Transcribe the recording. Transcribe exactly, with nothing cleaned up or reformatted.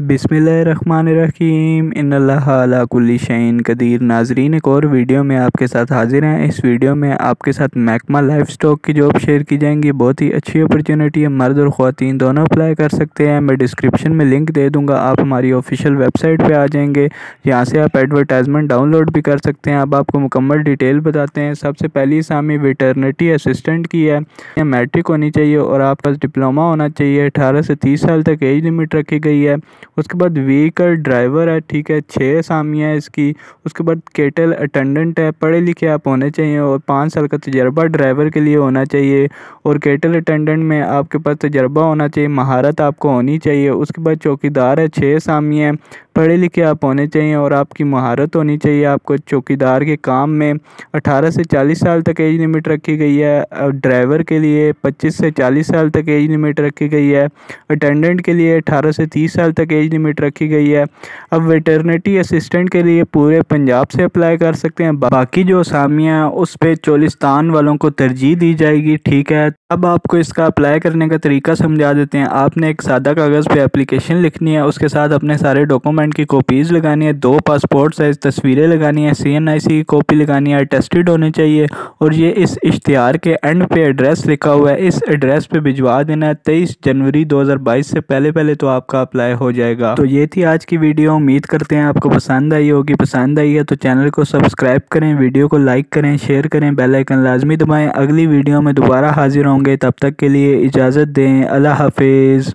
बिस्मिल्लाहिर्रहमानिर्रहीम इन्नल्लाह अला कुल्ली शैइन कदीर। नाजरीन, एक और वीडियो में आपके साथ हाजिर हैं। इस वीडियो में आपके साथ मैकमा लाइफ स्टॉक की जॉब शेयर की जाएंगी। बहुत ही अच्छी अपॉर्चुनिटी है, मर्द और ख़वातीन दोनों अप्लाई कर सकते हैं। मैं डिस्क्रिप्शन में लिंक दे दूँगा, आप हमारी ऑफिशियल वेबसाइट पर आ जाएंगे, यहाँ से आप एडवर्टाइजमेंट डाउनलोड भी कर सकते हैं। अब आपको मुकम्मल डिटेल बताते हैं। सबसे पहली सामी वेटरनिटी असिस्टेंट की है, मैट्रिक होनी चाहिए और आपका डिप्लोमा होना चाहिए। अठारह से तीस साल तक एज लिमिट रखी गई है। उसके बाद व्हीकल ड्राइवर है, ठीक है, छः असामियाँ है इसकी। उसके बाद केटल अटेंडेंट है, पढ़े लिखे आप होने चाहिए और पाँच साल का तजर्बा ड्राइवर के लिए होना चाहिए। और केटल अटेंडेंट में आपके पास तजर्बा होना चाहिए, महारत आपको होनी चाहिए। उसके बाद चौकीदार है, छः असामियाँ हैं, पढ़े लिखे आप होने चाहिए और आपकी महारत होनी चाहिए आपको चौकीदार के काम में। अठारह से चालीस साल तक एज लिमिट रखी गई है। और ड्राइवर के लिए पच्चीस से चालीस साल तक एज लिमिट रखी गई है। अटेंडेंट के लिए अठारह से तीस साल तक एज लिमिट रखी गई है। अब वेटरनिटी असिस्टेंट के लिए पूरे पंजाब से अप्लाई कर सकते हैं। बाकी जो असामियाँ हैं उस पर चोलिस्तान वालों को तरजीह दी जाएगी, ठीक है। अब आपको इसका अप्लाई करने का तरीका समझा देते हैं। आपने एक सादा कागज़ पे एप्लीकेशन लिखनी है, उसके साथ अपने सारे डॉक्यूमेंट की कॉपीज़ लगानी है, दो पासपोर्ट साइज़ तस्वीरें लगानी है, सी एन आई सी की कॉपी लगानी है, अटेस्टेड होने चाहिए। और ये इस इश्तिहार के एंड पे एड्रेस लिखा हुआ है, इस एड्रेस पे भिजवा देना है। तेईस जनवरी दो हज़ार बाईस से पहले पहले तो आपका अप्लाई हो जाएगा। तो ये थी आज की वीडियो, उम्मीद करते हैं आपको पसंद आई होगी। पसंद आई है तो चैनल को सब्सक्राइब करें, वीडियो को लाइक करें, शेयर करें, बेल आइकन लाजमी दबाएँ। अगली वीडियो में दोबारा हाजिर होंगे, तब तक के लिए इजाज़त दें। अल्लाह हाफिज़।